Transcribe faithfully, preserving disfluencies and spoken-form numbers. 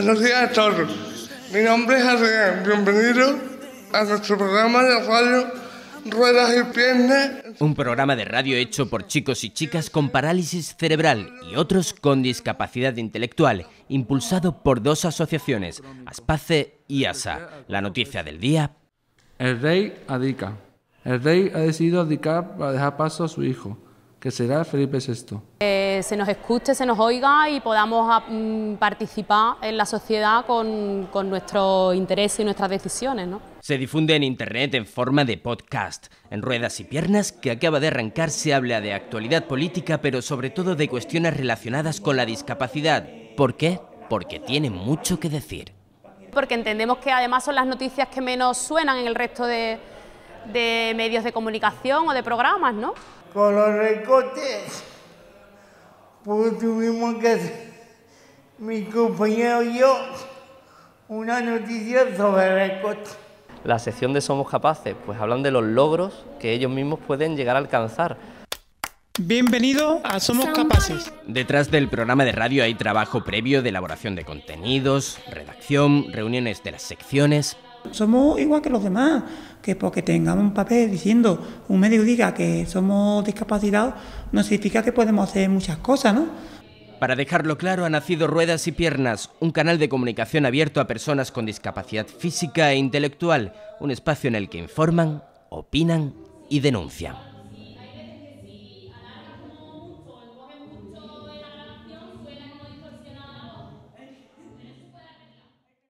Buenos días a todos. Mi nombre es Adrián. Bienvenido a nuestro programa de radio Ruedas y Piernas. Un programa de radio hecho por chicos y chicas con parálisis cerebral y otros con discapacidad intelectual, impulsado por dos asociaciones, Aspace y Asa. La noticia del día. El rey abdica. El rey ha decidido abdicar para dejar paso a su hijo, que será Felipe sexto. Que se nos escuche, se nos oiga y podamos mm, participar en la sociedad con, con nuestros intereses y nuestras decisiones, ¿no? Se difunde en internet en forma de podcast. En Ruedas y Piernas, que acaba de arrancar, se habla de actualidad política, pero sobre todo de cuestiones relacionadas con la discapacidad. ¿Por qué? Porque tiene mucho que decir. Porque entendemos que además son las noticias que menos suenan en el resto de, de medios de comunicación o de programas, ¿no? Con los recortes, pues tuvimos que hacer, mi compañero y yo, una noticia sobre recortes. La sección de Somos Capaces, pues hablan de los logros que ellos mismos pueden llegar a alcanzar. Bienvenido a Somos Capaces. Detrás del programa de radio hay trabajo previo de elaboración de contenidos, redacción, reuniones de las secciones. Somos igual que los demás, que porque tengamos un papel diciendo, un medio diga que somos discapacitados, no significa que podemos hacer muchas cosas, ¿no? Para dejarlo claro, ha nacido Ruedas y Piernas, un canal de comunicación abierto a personas con discapacidad física e intelectual, un espacio en el que informan, opinan y denuncian.